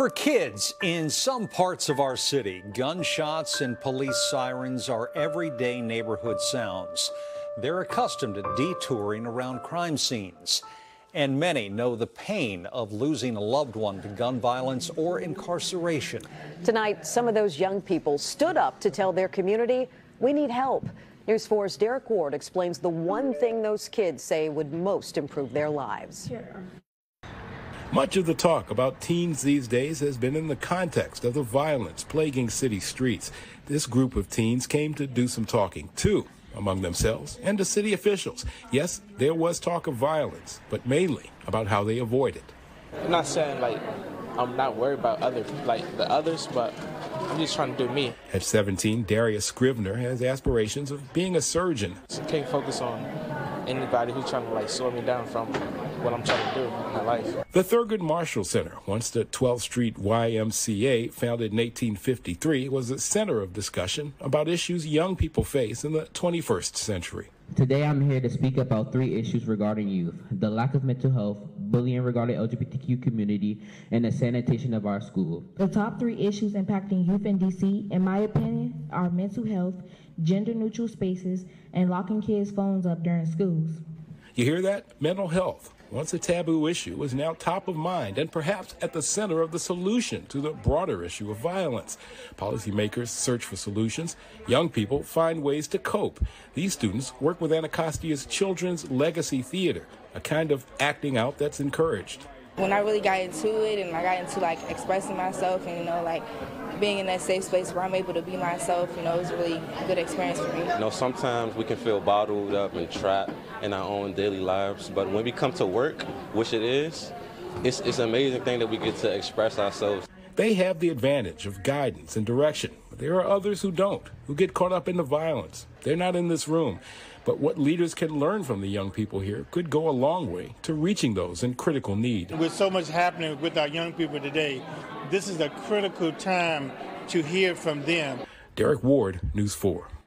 For kids in some parts of our city, gunshots and police sirens are everyday neighborhood sounds. They're accustomed to detouring around crime scenes. And many know the pain of losing a loved one to gun violence or incarceration. Tonight, some of those young people stood up to tell their community, we need help. News 4's Derek Ward explains the one thing those kids say would most improve their lives. Sure. Much of the talk about teens these days has been in the context of the violence plaguing city streets. This group of teens came to do some talking, too, among themselves and to city officials. Yes, there was talk of violence, but mainly about how they avoid it. I'm not saying, I'm not worried about the others, but I'm just trying to do me. At 17, Darius Scrivener has aspirations of being a surgeon. I can't focus on anybody who's trying to, slow me down from what I'm trying to do in my life. The Thurgood Marshall Center, once the 12th Street YMCA, founded in 1853, was a center of discussion about issues young people face in the 21st century. Today I'm here to speak about three issues regarding youth: the lack of mental health, bullying regarding LGBTQ community, and the sanitation of our school. The top three issues impacting youth in D.C., in my opinion, are mental health, gender-neutral spaces, and locking kids' phones up during schools. You hear that? Mental health, once a taboo issue, is now top of mind and perhaps at the center of the solution to the broader issue of violence. Policymakers search for solutions. Young people find ways to cope. These students work with Anacostia's Children's Legacy Theater, a kind of acting out that's encouraged. When I really got into it and I got into expressing myself and being in that safe space where I'm able to be myself, it was really a good experience for me. Sometimes we can feel bottled up and trapped in our own daily lives, but when we come to work, which it is, it's an amazing thing that we get to express ourselves. They have the advantage of guidance and direction. There are others who don't, who get caught up in the violence. They're not in this room. But what leaders can learn from the young people here could go a long way to reaching those in critical need. With so much happening with our young people today, this is a critical time to hear from them. Derek Ward, News 4.